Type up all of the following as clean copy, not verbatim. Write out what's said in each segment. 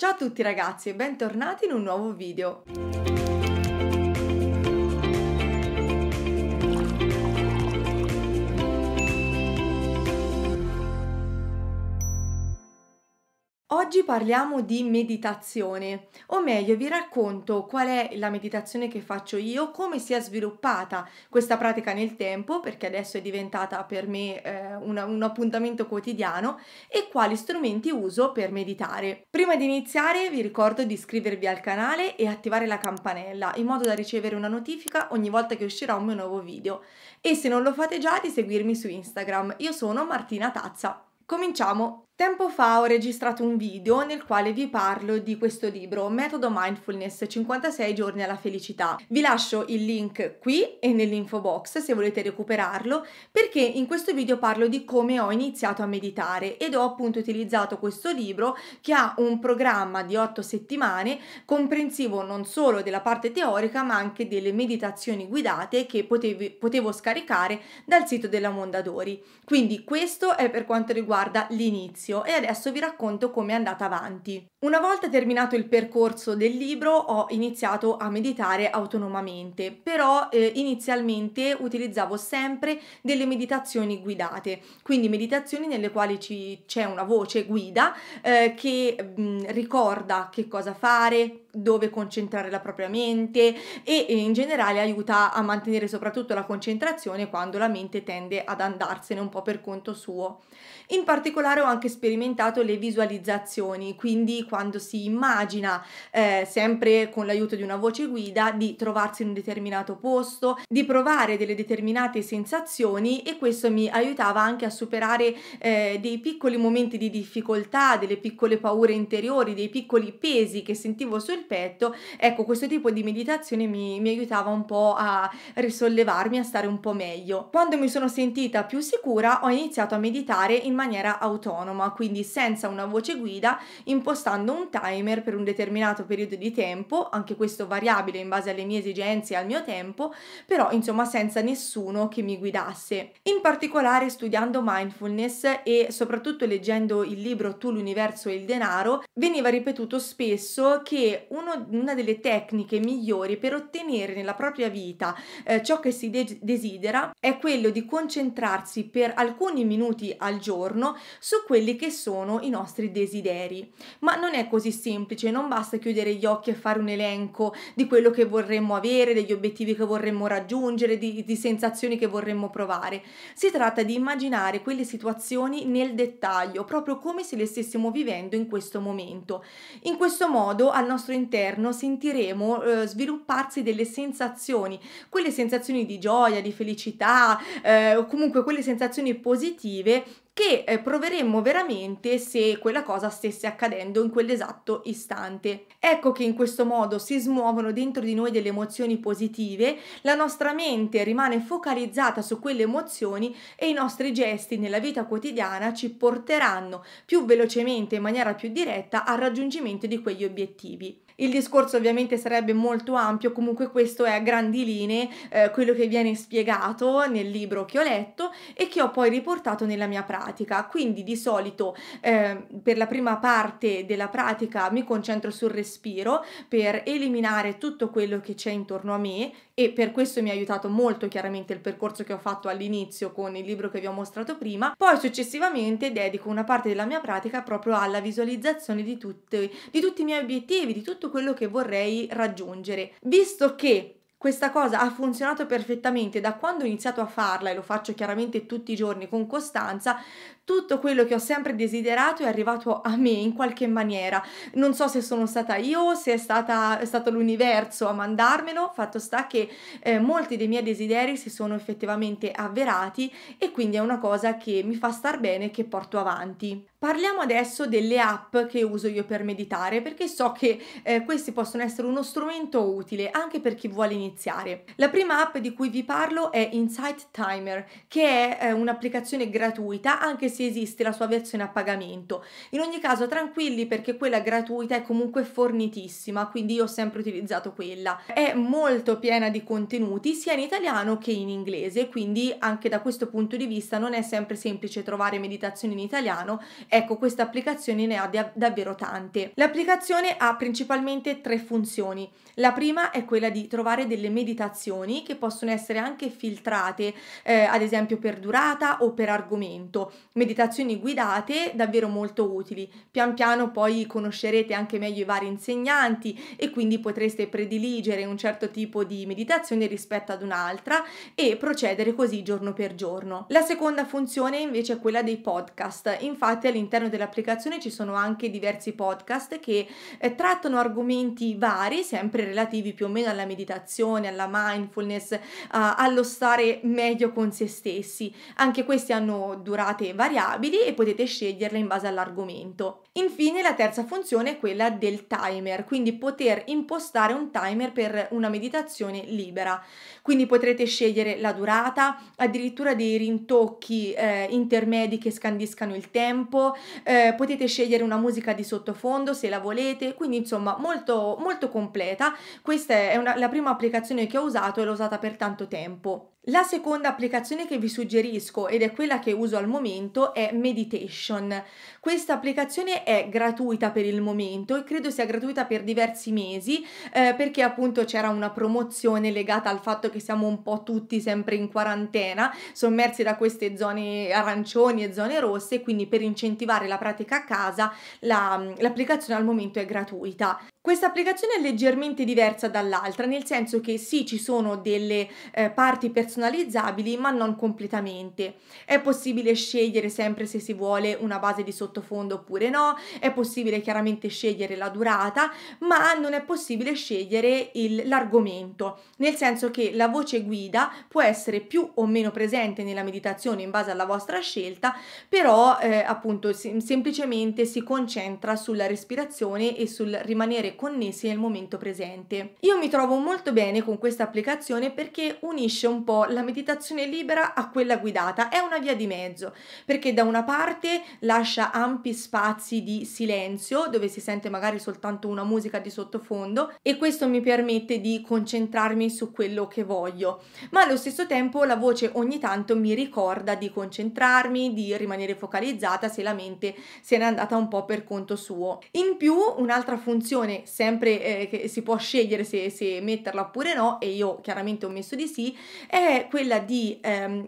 Ciao a tutti ragazzi e bentornati in un nuovo video! Oggi parliamo di meditazione, o meglio vi racconto qual è la meditazione che faccio io, come si è sviluppata questa pratica nel tempo, perché adesso è diventata per me un appuntamento quotidiano, e quali strumenti uso per meditare. Prima di iniziare vi ricordo di iscrivervi al canale e attivare la campanella, in modo da ricevere una notifica ogni volta che uscirà un mio nuovo video. E se non lo fate già, di seguirmi su Instagram. Io sono Martina Tazza. Cominciamo! Tempo fa ho registrato un video nel quale vi parlo di questo libro, Metodo mindfulness, 56 giorni alla felicità. Vi lascio il link qui e nell'info box se volete recuperarlo, perché in questo video parlo di come ho iniziato a meditare ed ho appunto utilizzato questo libro, che ha un programma di 8 settimane comprensivo non solo della parte teorica ma anche delle meditazioni guidate che potevo scaricare dal sito della Mondadori. Quindi questo è per quanto riguarda l'inizio. E adesso vi racconto come è andata avanti. Una volta terminato il percorso del libro ho iniziato a meditare autonomamente, però inizialmente utilizzavo sempre delle meditazioni guidate, quindi meditazioni nelle quali c'è una voce guida che ricorda che cosa fare, dove concentrare la propria mente e in generale aiuta a mantenere soprattutto la concentrazione quando la mente tende ad andarsene un po' per conto suo. In particolare ho anche sperimentato le visualizzazioni, quindi quando si immagina sempre con l'aiuto di una voce guida di trovarsi in un determinato posto, di provare delle determinate sensazioni, e questo mi aiutava anche a superare dei piccoli momenti di difficoltà, delle piccole paure interiori, dei piccoli pesi che sentivo sul petto. Ecco, questo tipo di meditazione mi aiutava un po' a risollevarmi, a stare un po' meglio. Quando mi sono sentita più sicura ho iniziato a meditare in maniera autonoma, quindi senza una voce guida, impostando un timer per un determinato periodo di tempo, anche questo variabile in base alle mie esigenze e al mio tempo, però insomma senza nessuno che mi guidasse. In particolare studiando mindfulness e soprattutto leggendo il libro Tu l'universo e il denaro, veniva ripetuto spesso che una delle tecniche migliori per ottenere nella propria vita ciò che si desidera è quello di concentrarsi per alcuni minuti al giorno su quelli che sono i nostri desideri. Ma non è così semplice, non basta chiudere gli occhi e fare un elenco di quello che vorremmo avere, degli obiettivi che vorremmo raggiungere, di sensazioni che vorremmo provare. Si tratta di immaginare quelle situazioni nel dettaglio, proprio come se le stessimo vivendo in questo momento. In questo modo al nostro interno sentiremo svilupparsi delle sensazioni, quelle sensazioni di gioia, di felicità, o comunque quelle sensazioni positive che proveremmo veramente se quella cosa stesse accadendo in quell'esatto istante. Ecco che in questo modo si smuovono dentro di noi delle emozioni positive, la nostra mente rimane focalizzata su quelle emozioni e i nostri gesti nella vita quotidiana ci porteranno più velocemente, in maniera più diretta, al raggiungimento di quegli obiettivi. Il discorso ovviamente sarebbe molto ampio, comunque questo è a grandi linee quello che viene spiegato nel libro che ho letto e che ho poi riportato nella mia pratica. Quindi di solito per la prima parte della pratica mi concentro sul respiro per eliminare tutto quello che c'è intorno a me, e per questo mi ha aiutato molto chiaramente il percorso che ho fatto all'inizio con il libro che vi ho mostrato prima. Poi successivamente dedico una parte della mia pratica proprio alla visualizzazione di tutti i miei obiettivi, di tutto quello che vorrei raggiungere. Visto che questa cosa ha funzionato perfettamente da quando ho iniziato a farla, e lo faccio chiaramente tutti i giorni con costanza, tutto quello che ho sempre desiderato è arrivato a me in qualche maniera. Non so se sono stata io, se è stato l'universo a mandarmelo, fatto sta che molti dei miei desideri si sono effettivamente avverati, e quindi è una cosa che mi fa star bene e che porto avanti. Parliamo adesso delle app che uso io per meditare, perché so che questi possono essere uno strumento utile anche per chi vuole iniziare. La prima app di cui vi parlo è Insight Timer, che è un'applicazione gratuita, anche se esiste la sua versione a pagamento. In ogni caso tranquilli, perché quella gratuita è comunque fornitissima, quindi io ho sempre utilizzato quella. È molto piena di contenuti sia in italiano che in inglese, quindi anche da questo punto di vista non è sempre semplice trovare meditazioni in italiano Ecco, questa applicazione ne ha davvero tante. L'applicazione ha principalmente tre funzioni. La prima è quella di trovare delle meditazioni che possono essere anche filtrate, ad esempio per durata o per argomento. Meditazioni guidate davvero molto utili. Pian piano poi conoscerete anche meglio i vari insegnanti e quindi potreste prediligere un certo tipo di meditazione rispetto ad un'altra e procedere così giorno per giorno. La seconda funzione invece è quella dei podcast. Infatti all'interno dell'applicazione ci sono anche diversi podcast che trattano argomenti vari, sempre relativi più o meno alla meditazione, alla mindfulness, allo stare meglio con se stessi. Anche questi hanno durate variabili e potete sceglierle in base all'argomento. Infine la terza funzione è quella del timer, quindi poter impostare un timer per una meditazione libera. Quindi potrete scegliere la durata, addirittura dei rintocchi intermedi che scandiscano il tempo, potete scegliere una musica di sottofondo se la volete, quindi insomma molto, molto completa. Questa è la prima applicazione che ho usato e l'ho usata per tanto tempo. La seconda applicazione che vi suggerisco, ed è quella che uso al momento, è Meditation. Questa applicazione è gratuita per il momento e credo sia gratuita per diversi mesi, perché appunto c'era una promozione legata al fatto che siamo un po' tutti sempre in quarantena, sommersi da queste zone arancioni e zone rosse, quindi per incentivare la pratica a casa l'applicazione al momento è gratuita. Questa applicazione è leggermente diversa dall'altra, nel senso che sì, ci sono delle parti personalizzabili, ma non completamente. È possibile scegliere sempre se si vuole una base di sottofondo oppure no, è possibile chiaramente scegliere la durata, ma non è possibile scegliere l'argomento, nel senso che la voce guida può essere più o meno presente nella meditazione in base alla vostra scelta, però appunto semplicemente si concentra sulla respirazione e sul rimanere connessi nel momento presente. Io mi trovo molto bene con questa applicazione perché unisce un po' la meditazione libera a quella guidata, è una via di mezzo, perché da una parte lascia ampi spazi di silenzio dove si sente magari soltanto una musica di sottofondo e questo mi permette di concentrarmi su quello che voglio, ma allo stesso tempo la voce ogni tanto mi ricorda di concentrarmi, di rimanere focalizzata se la mente se n'è andata un po' per conto suo. In più un'altra funzione sempre che si può scegliere se metterla oppure no, e io chiaramente ho messo di sì, è quella di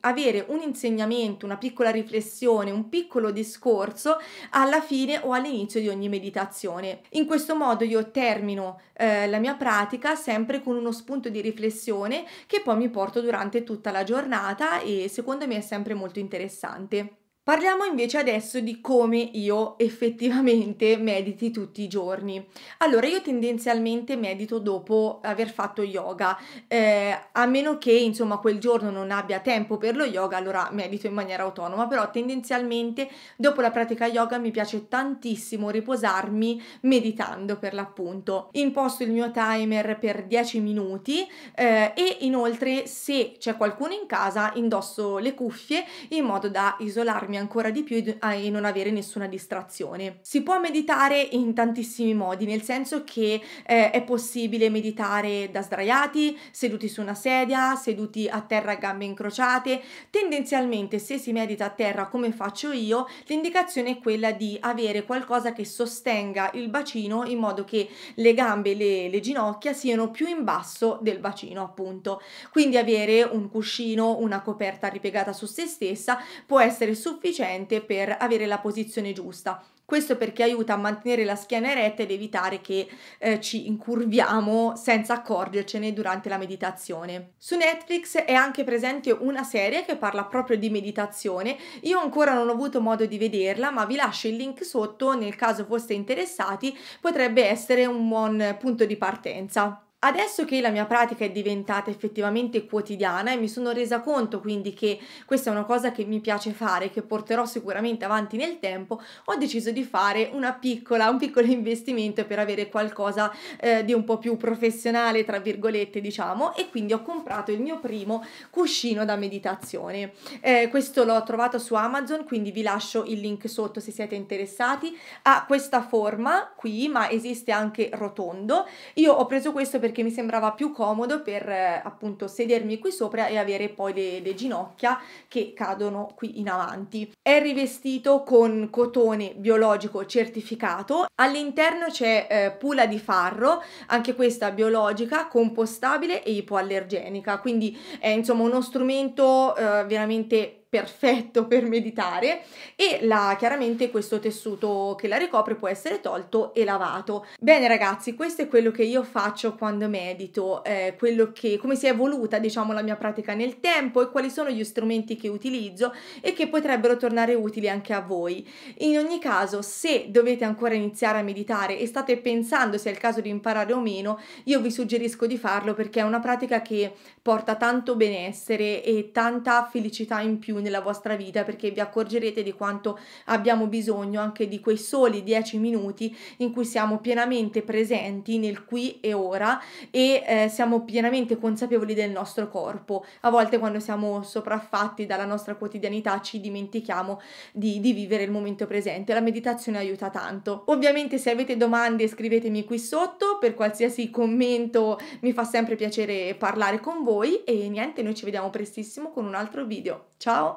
avere un insegnamento, una piccola riflessione, un piccolo discorso alla fine o all'inizio di ogni meditazione. In questo modo io termino la mia pratica sempre con uno spunto di riflessione che poi mi porto durante tutta la giornata e secondo me è sempre molto interessante. Parliamo invece adesso di come io effettivamente mediti tutti i giorni. Allora, io tendenzialmente medito dopo aver fatto yoga, a meno che insomma quel giorno non abbia tempo per lo yoga, allora medito in maniera autonoma, però tendenzialmente dopo la pratica yoga mi piace tantissimo riposarmi meditando per l'appunto. Imposto il mio timer per 10 minuti e inoltre se c'è qualcuno in casa indosso le cuffie in modo da isolarmi ancora di più e non avere nessuna distrazione. Si può meditare in tantissimi modi, nel senso che è possibile meditare da sdraiati, seduti su una sedia, seduti a terra a gambe incrociate. Tendenzialmente se si medita a terra come faccio io, l'indicazione è quella di avere qualcosa che sostenga il bacino in modo che le gambe e le ginocchia siano più in basso del bacino appunto. Quindi avere un cuscino, una coperta ripiegata su se stessa può essere sufficiente per avere la posizione giusta. Questo perché aiuta a mantenere la schiena eretta ed evitare che ci incurviamo senza accorgercene durante la meditazione. Su Netflix è anche presente una serie che parla proprio di meditazione. Io ancora non ho avuto modo di vederla, ma vi lascio il link sotto nel caso foste interessati, potrebbe essere un buon punto di partenza. Adesso che la mia pratica è diventata effettivamente quotidiana e mi sono resa conto quindi che questa è una cosa che mi piace fare, che porterò sicuramente avanti nel tempo, ho deciso di fare un piccolo investimento per avere qualcosa di un po' più professionale, tra virgolette diciamo, e quindi ho comprato il mio primo cuscino da meditazione. Questo l'ho trovato su Amazon, quindi vi lascio il link sotto se siete interessati. Ha questa forma qui, ma esiste anche rotondo. Io ho preso questo perché perché mi sembrava più comodo per appunto sedermi qui sopra e avere poi le ginocchia che cadono qui in avanti. È rivestito con cotone biologico certificato, all'interno c'è pula di farro, anche questa biologica, compostabile e ipoallergenica, quindi è insomma uno strumento veramente perfetto per meditare, e chiaramente questo tessuto che la ricopre può essere tolto e lavato. Bene ragazzi, questo è quello che io faccio quando medito, come si è evoluta diciamo la mia pratica nel tempo e quali sono gli strumenti che utilizzo e che potrebbero tornare utili anche a voi. In ogni caso, se dovete ancora iniziare a meditare e state pensando se è il caso di imparare o meno, io vi suggerisco di farlo perché è una pratica che porta tanto benessere e tanta felicità in più nella vostra vita, perché vi accorgerete di quanto abbiamo bisogno anche di quei soli 10 minuti in cui siamo pienamente presenti nel qui e ora e siamo pienamente consapevoli del nostro corpo. A volte quando siamo sopraffatti dalla nostra quotidianità ci dimentichiamo di vivere il momento presente. La meditazione aiuta tanto. Ovviamente se avete domande scrivetemi qui sotto, per qualsiasi commento mi fa sempre piacere parlare con voi e niente, noi ci vediamo prestissimo con un altro video. Ciao!